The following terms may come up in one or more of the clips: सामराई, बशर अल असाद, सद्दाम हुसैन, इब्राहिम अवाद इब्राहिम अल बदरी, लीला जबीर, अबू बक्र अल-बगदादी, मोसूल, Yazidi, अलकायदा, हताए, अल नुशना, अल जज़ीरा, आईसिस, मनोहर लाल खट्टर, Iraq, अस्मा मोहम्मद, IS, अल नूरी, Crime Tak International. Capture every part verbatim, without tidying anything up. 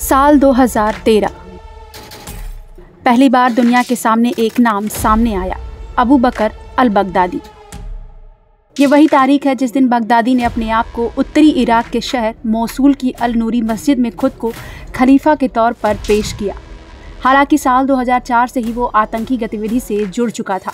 साल दो हज़ार तेरह पहली बार दुनिया के सामने एक नाम सामने आया, अबू बक्र अल-बगदादी। ये वही तारीख है जिस दिन बगदादी ने अपने आप को उत्तरी इराक के शहर मोसूल की अल नूरी मस्जिद में खुद को खलीफा के तौर पर पेश किया। हालांकि साल दो हज़ार चार से ही वो आतंकी गतिविधि से जुड़ चुका था।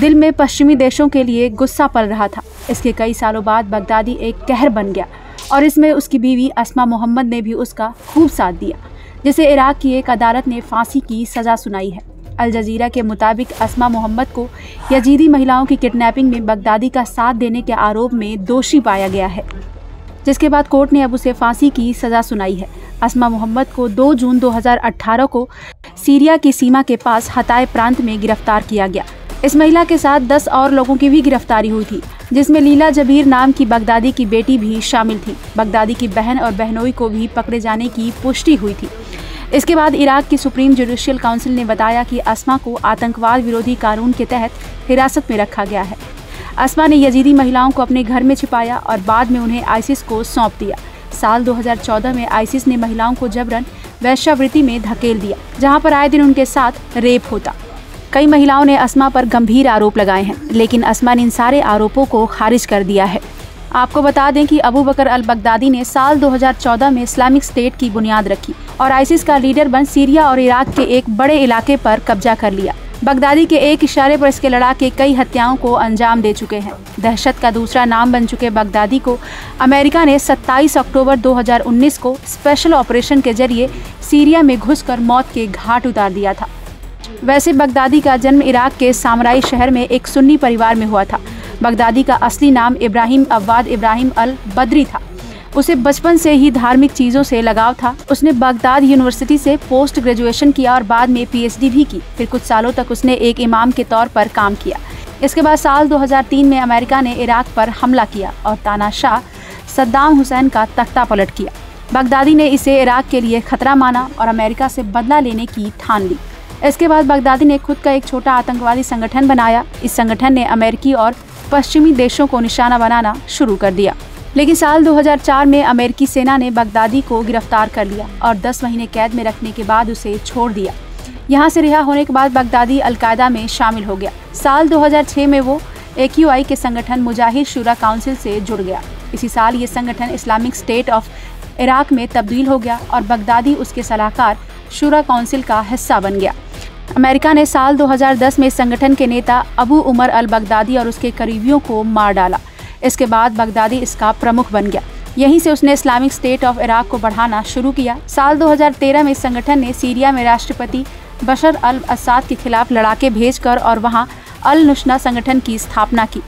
दिल में पश्चिमी देशों के लिए गुस्सा पल रहा था। इसके कई सालों बाद बगदादी एक कहर बन गया और इसमें उसकी बीवी अस्मा मोहम्मद ने भी उसका खूब साथ दिया, जिसे इराक की एक अदालत ने फांसी की सज़ा सुनाई है। अल जज़ीरा के मुताबिक अस्मा मोहम्मद को यजीदी महिलाओं की किडनैपिंग में बगदादी का साथ देने के आरोप में दोषी पाया गया है, जिसके बाद कोर्ट ने अब उसे फांसी की सज़ा सुनाई है। अस्मा मोहम्मद को दो जून दो हज़ार अठारह को सीरिया की सीमा के पास हताए प्रांत में गिरफ्तार किया गया। इस महिला के साथ दस और लोगों की भी गिरफ्तारी हुई थी, जिसमें लीला जबीर नाम की बगदादी की बेटी भी शामिल थी। बगदादी की बहन और बहनोई को भी पकड़े जाने की पुष्टि हुई थी। इसके बाद इराक की सुप्रीम जुडिशियल काउंसिल ने बताया कि अस्मा को आतंकवाद विरोधी कानून के तहत हिरासत में रखा गया है। अस्मा ने यजीदी महिलाओं को अपने घर में छिपाया और बाद में उन्हें आईसिस को सौंप दिया। साल दो हज़ार चौदह में आईसिस ने महिलाओं को जबरन वेश्यावृत्ति में धकेल दिया, जहां पर आए दिन उनके साथ रेप होता। कई महिलाओं ने अस्मा पर गंभीर आरोप लगाए हैं, लेकिन अस्मा ने इन सारे आरोपों को खारिज कर दिया है। आपको बता दें कि अबू बक्र अल-बगदादी ने साल दो हज़ार चौदह में इस्लामिक स्टेट की बुनियाद रखी और आईसिस का लीडर बन सीरिया और इराक के एक बड़े इलाके पर कब्जा कर लिया। बगदादी के एक इशारे पर इसके लड़ाके कई हत्याओं को अंजाम दे चुके हैं। दहशत का दूसरा नाम बन चुके बगदादी को अमेरिका ने सत्ताईस अक्टूबर दो हज़ार उन्नीस को स्पेशल ऑपरेशन के जरिए सीरिया में घुसकर मौत के घाट उतार दिया था। वैसे बगदादी का जन्म इराक के सामराई शहर में एक सुन्नी परिवार में हुआ था। बगदादी का असली नाम इब्राहिम अवाद इब्राहिम अल बदरी था। उसे बचपन से ही धार्मिक चीज़ों से लगाव था। उसने बगदाद यूनिवर्सिटी से पोस्ट ग्रेजुएशन किया और बाद में पीएचडी भी की। फिर कुछ सालों तक उसने एक इमाम के तौर पर काम किया। इसके बाद साल दो हज़ार तीन में अमेरिका ने इराक पर हमला किया और तानाशाह सद्दाम हुसैन का तख्ता पलट किया। बगदादी ने इसे इराक के लिए खतरा माना और अमेरिका से बदला लेने की ठान ली। इसके बाद बगदादी ने खुद का एक छोटा आतंकवादी संगठन बनाया। इस संगठन ने अमेरिकी और पश्चिमी देशों को निशाना बनाना शुरू कर दिया, लेकिन साल दो हज़ार चार में अमेरिकी सेना ने बगदादी को गिरफ्तार कर लिया और दस महीने कैद में रखने के बाद उसे छोड़ दिया। यहाँ से रिहा होने के बाद बगदादी अलकायदा में शामिल हो गया। साल दो हज़ार छह में वो ए क्यू आई के संगठन मुजाहिद शूरा काउंसिल से जुड़ गया। इसी साल ये संगठन इस्लामिक स्टेट ऑफ इराक में तब्दील हो गया और बगदादी उसके सलाहकार शूरा काउंसिल का हिस्सा बन गया। अमेरिका ने साल दो हज़ार दस में संगठन के नेता अबू उमर अल बगदादी और उसके करीबियों को मार डाला। इसके बाद बगदादी इसका प्रमुख बन गया। यहीं से उसने इस्लामिक स्टेट ऑफ इराक को बढ़ाना शुरू किया। साल दो हज़ार तेरह में संगठन ने सीरिया में राष्ट्रपति बशर अल असाद के खिलाफ लड़ाके भेजकर और वहां अल नुशना संगठन की स्थापना की।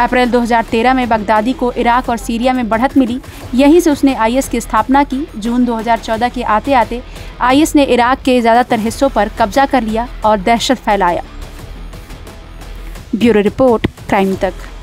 अप्रैल दो हज़ार तेरह में बगदादी को इराक और सीरिया में बढ़त मिली। यहीं से उसने आईएस की स्थापना की। जून दो हज़ार चौदह के आते आते आईएस ने इराक के ज़्यादातर हिस्सों पर कब्जा कर लिया और दहशत फैलाया। ब्यूरो रिपोर्ट, क्राइम तक।